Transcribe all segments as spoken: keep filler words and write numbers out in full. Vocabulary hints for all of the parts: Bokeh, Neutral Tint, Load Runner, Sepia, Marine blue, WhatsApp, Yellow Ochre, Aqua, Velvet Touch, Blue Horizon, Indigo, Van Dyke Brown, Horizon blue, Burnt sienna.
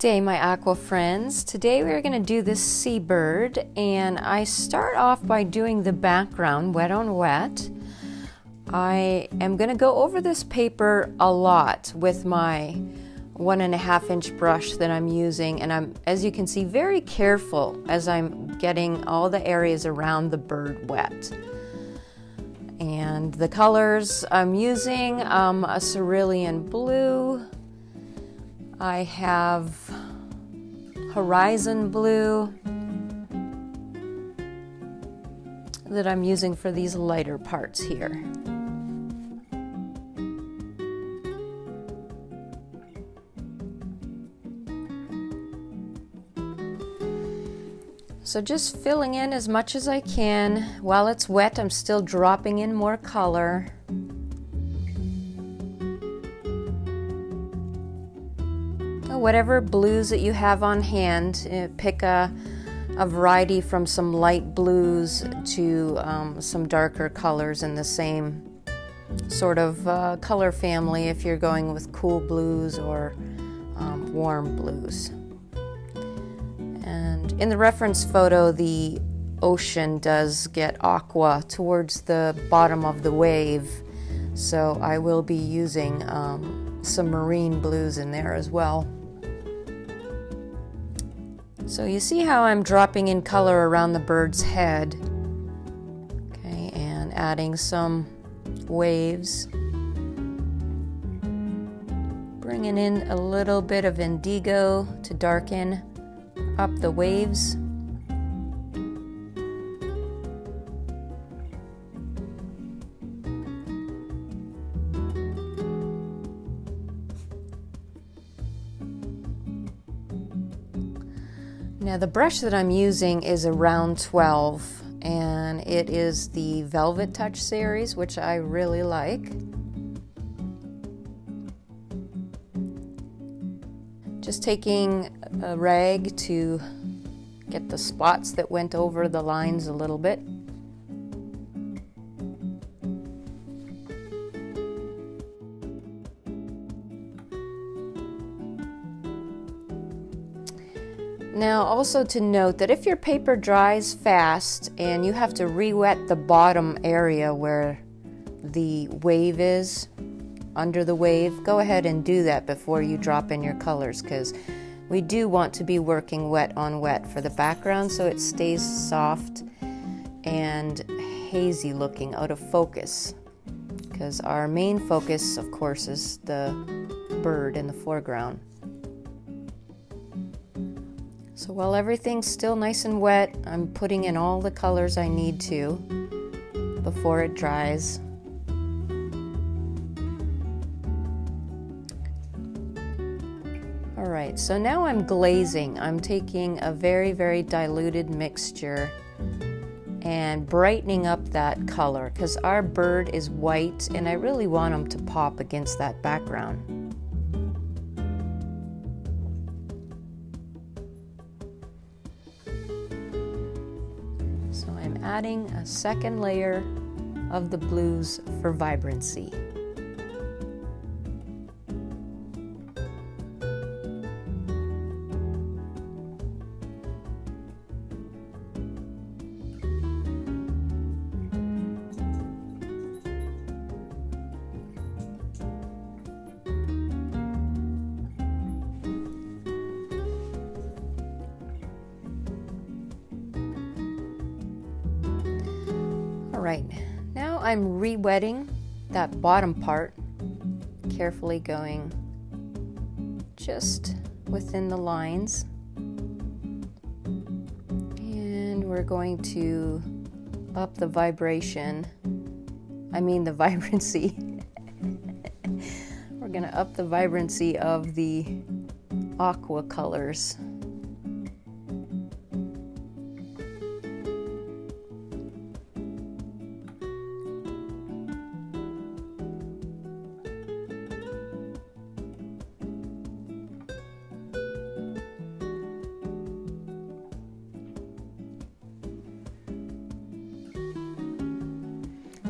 day, my aqua friends. Today we're going to do this seabird, and I start off by doing the background wet on wet. I am going to go over this paper a lot with my one and a half inch brush that I'm using, and I'm, as you can see, very careful as I'm getting all the areas around the bird wet. And the colors I'm using, um, a cerulean blue, I have horizon blue that I'm using for these lighter parts here. So just filling in as much as I can. While it's wet, I'm still dropping in more color. Whatever blues that you have on hand, pick a, a variety from some light blues to um, some darker colors in the same sort of uh, color family if you're going with cool blues or um, warm blues. And in the reference photo, the ocean does get aqua towards the bottom of the wave, so I will be using um, some marine blues in there as well. So you see how I'm dropping in color around the bird's head, okay, and adding some waves. Bringing in a little bit of indigo to darken up the waves. Now the brush that I'm using is a round twelve, and it is the Velvet Touch series, which I really like. Just taking a rag to get the spots that went over the lines a little bit. Now also to note that if your paper dries fast and you have to re-wet the bottom area where the wave is, under the wave, go ahead and do that before you drop in your colors, because we do want to be working wet on wet for the background so it stays soft and hazy looking, out of focus, because our main focus, of course, is the bird in the foreground. So while everything's still nice and wet, I'm putting in all the colors I need to before it dries. All right, so now I'm glazing. I'm taking a very, very diluted mixture and brightening up that color, because our bird is white and I really want him to pop against that background. Adding a second layer of the blues for vibrancy. Right, now I'm re-wetting that bottom part, carefully going just within the lines, and we're going to up the vibration, I mean the vibrancy, we're going to up the vibrancy of the aqua colors.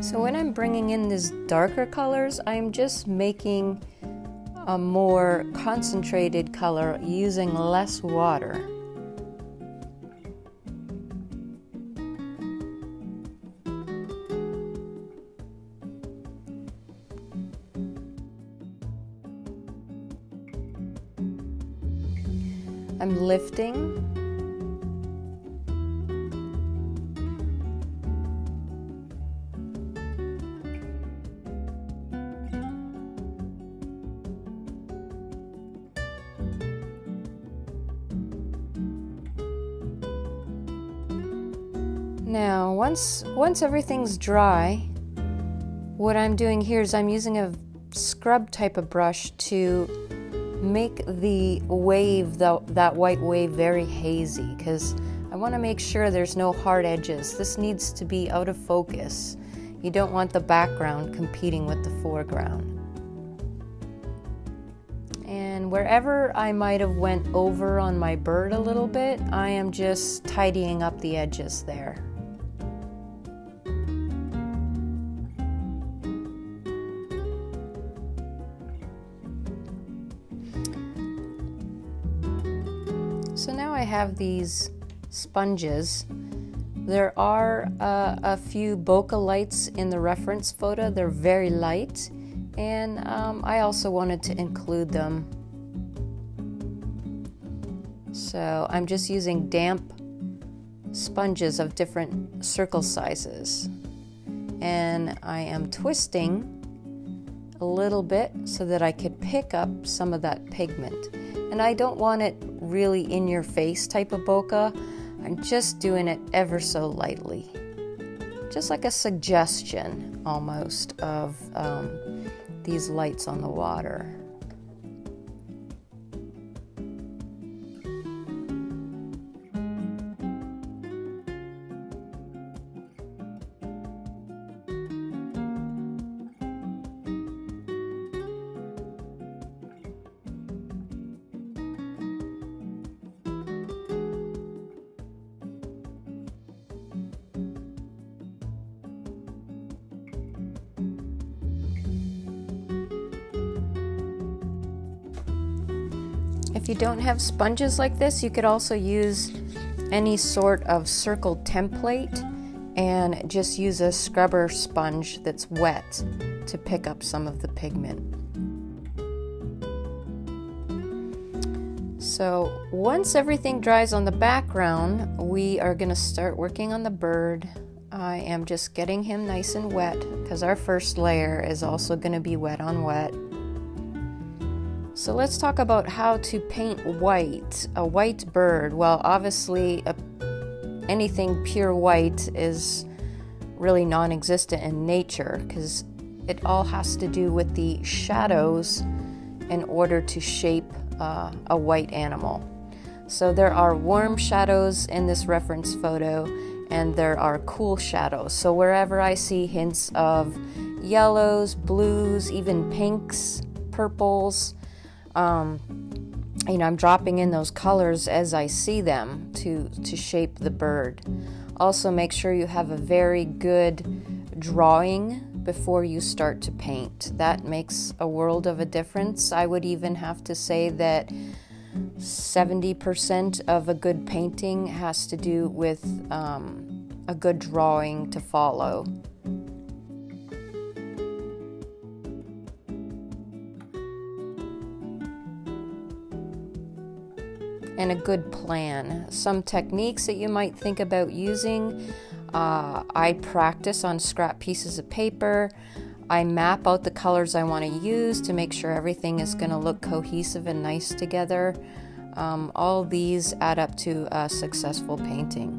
So when I'm bringing in these darker colors, I'm just making a more concentrated color using less water. I'm lifting. Now, once once everything's dry, what I'm doing here is I'm using a scrub type of brush to make the wave, the, that white wave, very hazy, because I want to make sure there's no hard edges. This needs to be out of focus. You don't want the background competing with the foreground. And wherever I might have went over on my bird a little bit, I am just tidying up the edges there. So now I have these sponges. There are uh, a few bokeh lights in the reference photo. They're very light, and um, I also wanted to include them. So I'm just using damp sponges of different circle sizes, and I am twisting a little bit so that I could pick up some of that pigment. And I don't want it really in your face type of bokeh. I'm just doing it ever so lightly. Just like a suggestion almost of um, these lights on the water. If you don't have sponges like this, you could also use any sort of circle template and just use a scrubber sponge that's wet to pick up some of the pigment. So once everything dries on the background, we are going to start working on the bird. I am just getting him nice and wet because our first layer is also going to be wet on wet. So let's talk about how to paint white, a white bird. Well, obviously a, anything pure white is really non-existent in nature, because it all has to do with the shadows in order to shape uh, a white animal. So there are warm shadows in this reference photo, and there are cool shadows. So wherever I see hints of yellows, blues, even pinks, purples, Um, you know, I'm dropping in those colors as I see them to, to shape the bird. Also, make sure you have a very good drawing before you start to paint. That makes a world of a difference. I would even have to say that seventy percent of a good painting has to do with um, a good drawing to follow. And a good plan. Some techniques that you might think about using. Uh, I practice on scrap pieces of paper. I map out the colors I want to use to make sure everything is going to look cohesive and nice together. Um, all these add up to a successful painting.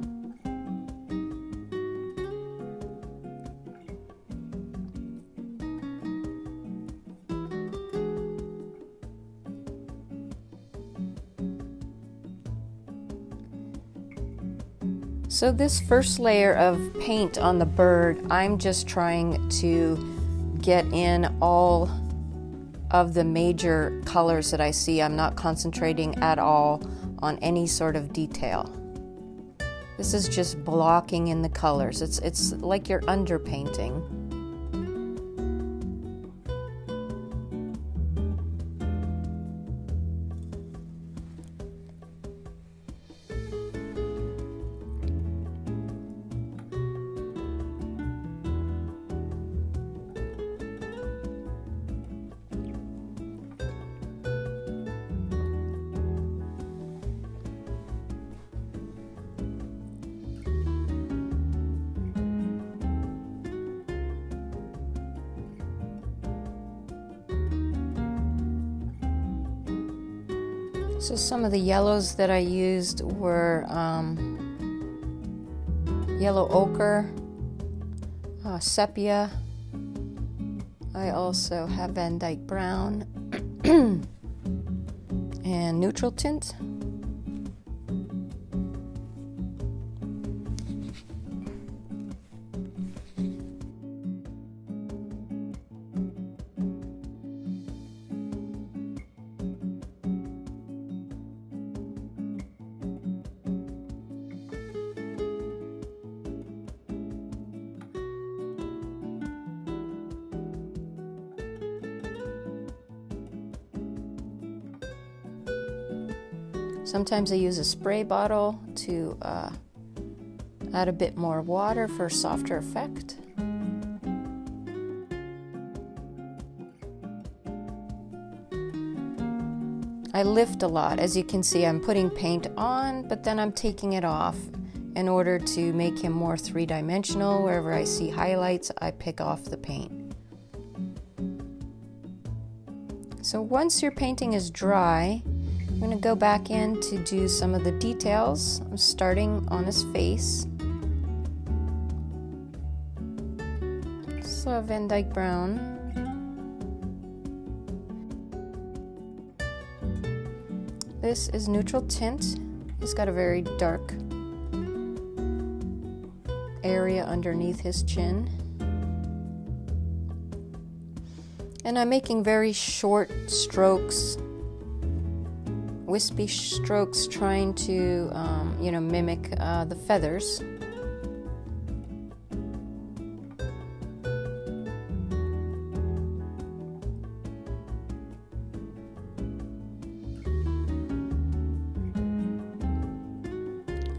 So this first layer of paint on the bird, I'm just trying to get in all of the major colors that I see. I'm not concentrating at all on any sort of detail. This is just blocking in the colors. It's, it's like you're underpainting. So some of the yellows that I used were um, Yellow Ochre, uh, Sepia. I also have Van Dyke Brown and Neutral Tint. Sometimes I use a spray bottle to uh, add a bit more water for a softer effect. I lift a lot. As you can see, I'm putting paint on, but then I'm taking it off in order to make him more three-dimensional. Wherever I see highlights, I pick off the paint. So once your painting is dry, I'm going to go back in to do some of the details. I'm starting on his face. So Van Dyke Brown. This is Neutral Tint. He's got a very dark area underneath his chin. And I'm making very short strokes, wispy strokes, trying to, um, you know, mimic uh, the feathers.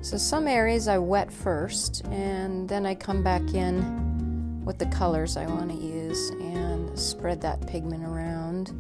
So some areas I wet first, and then I come back in with the colors I want to use and spread that pigment around.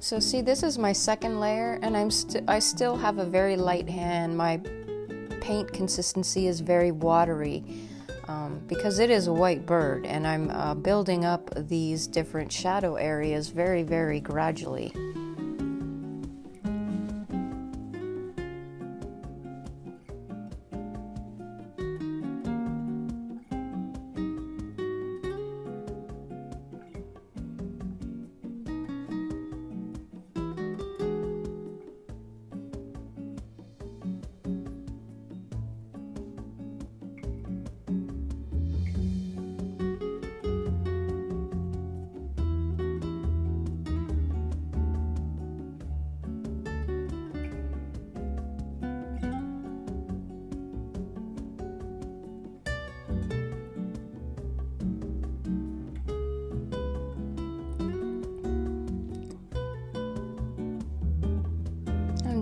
So see, this is my second layer, and I'm st I still have a very light hand. My paint consistency is very watery um, because it is a white bird, and I'm uh, building up these different shadow areas very, very gradually.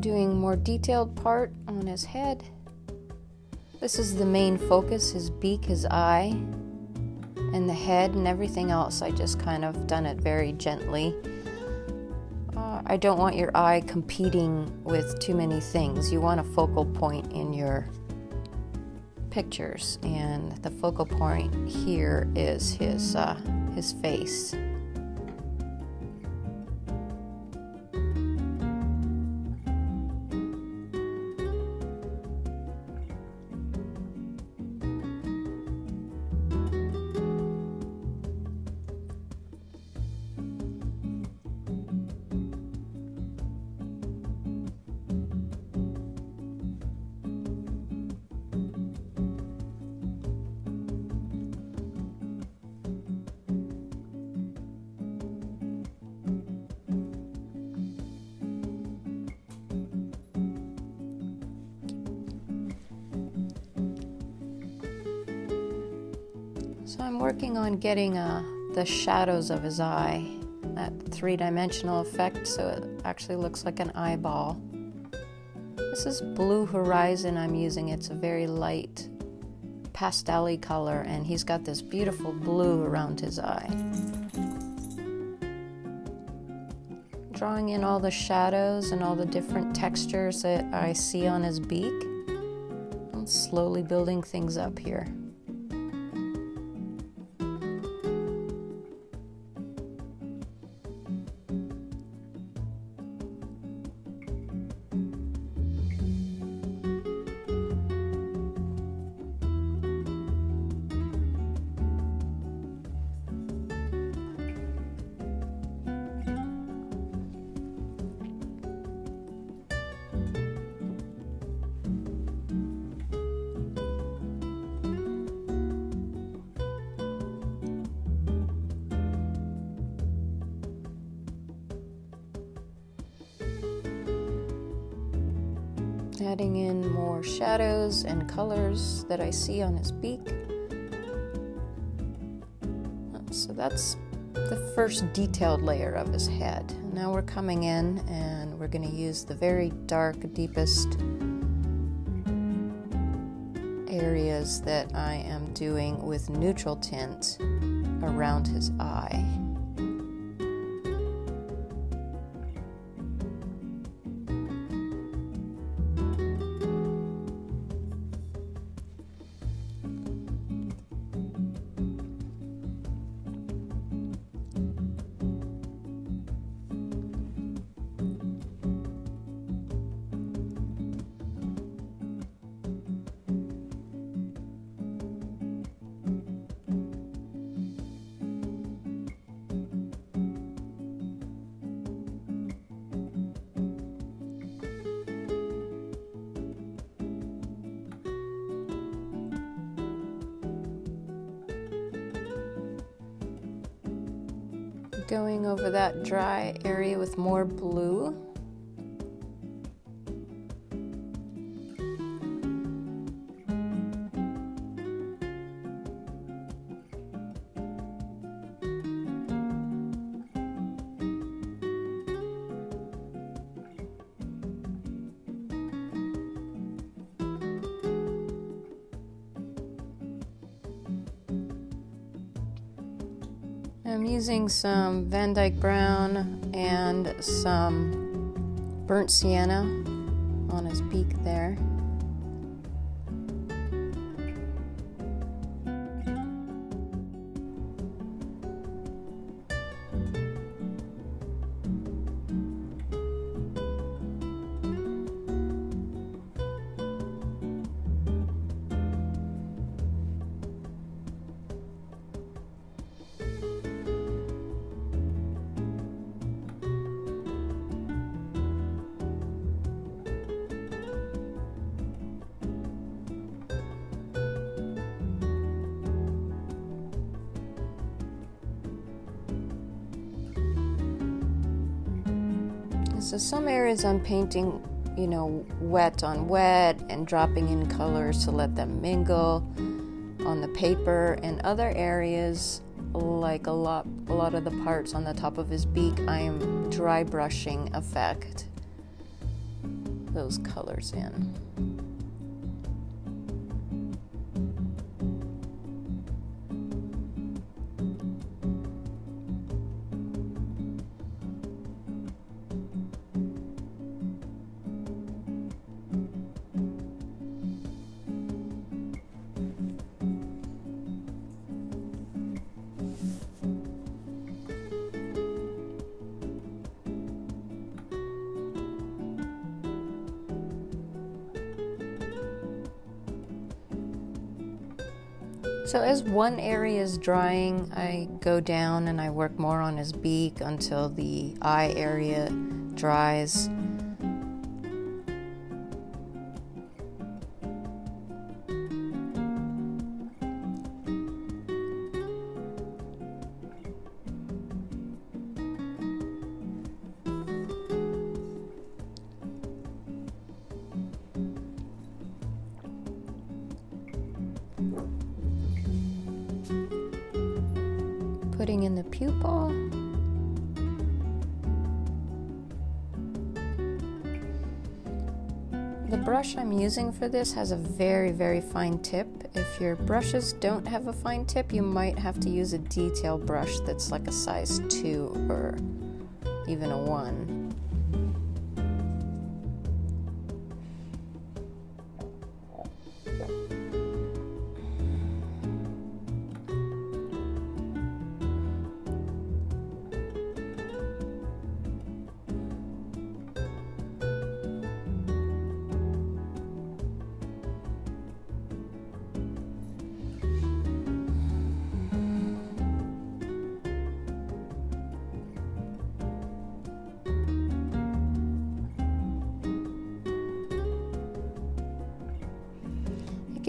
Doing more detailed part on his head. This is the main focus, his beak, his eye, and the head, and everything else I just kind of done it very gently. Uh, I don't want your eye competing with too many things. You want a focal point in your pictures, and the focal point here is his uh, his face. So I'm working on getting uh, the shadows of his eye. that three-dimensional effect, so it actually looks like an eyeball. This is Blue Horizon I'm using. It's a very light pastel-y color, and he's got this beautiful blue around his eye. Drawing in all the shadows and all the different textures that I see on his beak. I'm slowly building things up here. Adding in more shadows and colors that I see on his beak. So that's the first detailed layer of his head. Now we're coming in and we're going to use the very dark, deepest areas that I am doing with neutral tint around his eye. Going over that dry area with more blue. I'm using some Van Dyke Brown and some burnt sienna on his beak there. So some areas I'm painting, you know, wet on wet and dropping in colors to let them mingle on the paper, and other areas, like a lot, a lot of the parts on the top of his beak, I am dry brushing effect those colors in. So as one area is drying, I go down and I work more on his beak until the eye area dries. Putting in the pupil. brush I'm using for this has a very, very fine tip. If your brushes don't have a fine tip, you might have to use a detail brush that's like a size two or even a one.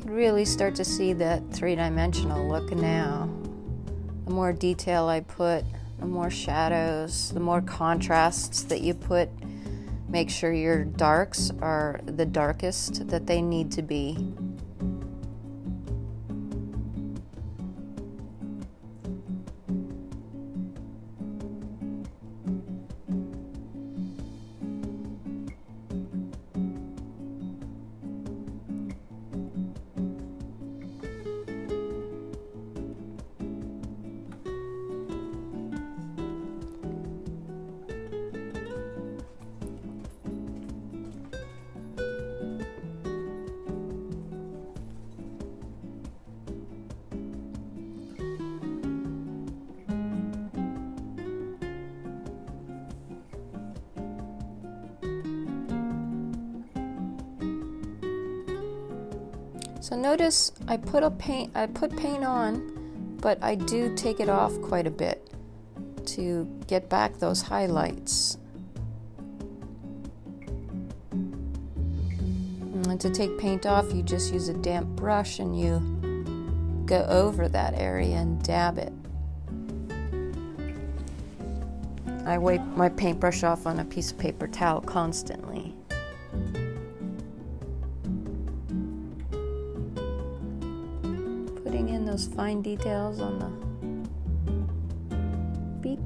Really start to see that three-dimensional look now. The more detail I put, the more shadows, the more contrasts that you put. Make sure your darks are the darkest that they need to be. So notice I put a paint, I put paint on, but I do take it off quite a bit to get back those highlights. And to take paint off, you just use a damp brush and you go over that area and dab it. I wipe my paintbrush off on a piece of paper towel constantly. Fine details on the beak.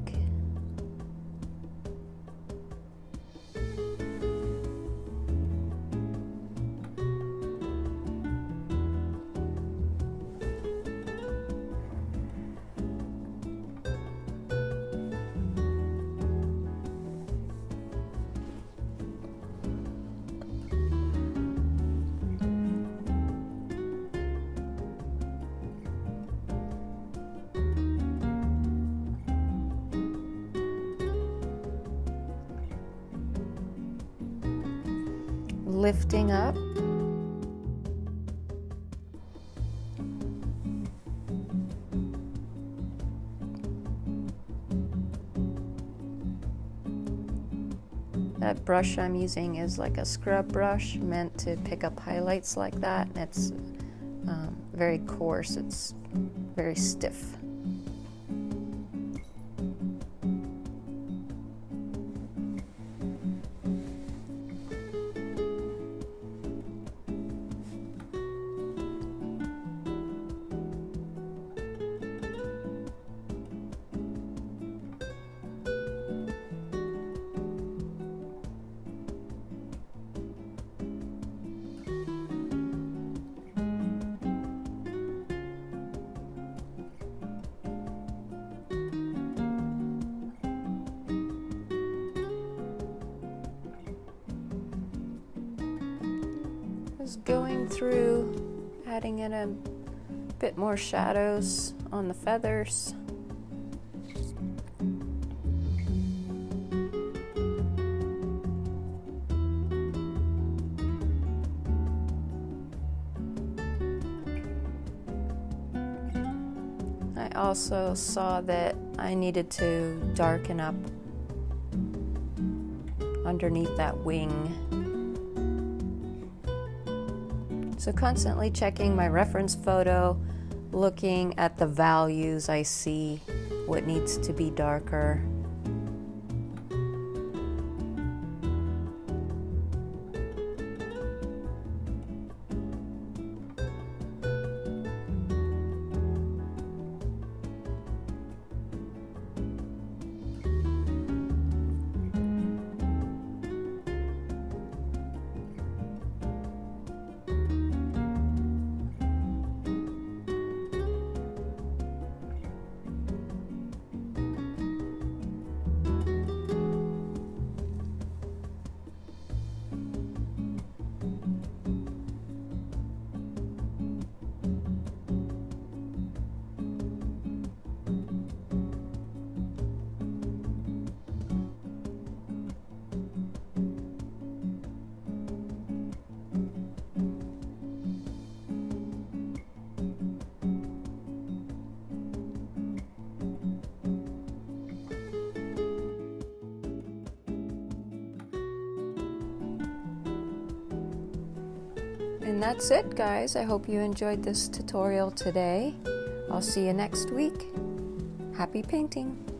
Lifting up. That brush I'm using is like a scrub brush meant to pick up highlights like that, and it's um, very coarse, it's very stiff. Going through, adding in a bit more shadows on the feathers. I also saw that I needed to darken up underneath that wing. So constantly checking my reference photo, looking at the values I see, what needs to be darker. And that's it, guys. I hope you enjoyed this tutorial today. I'll see you next week. Happy painting!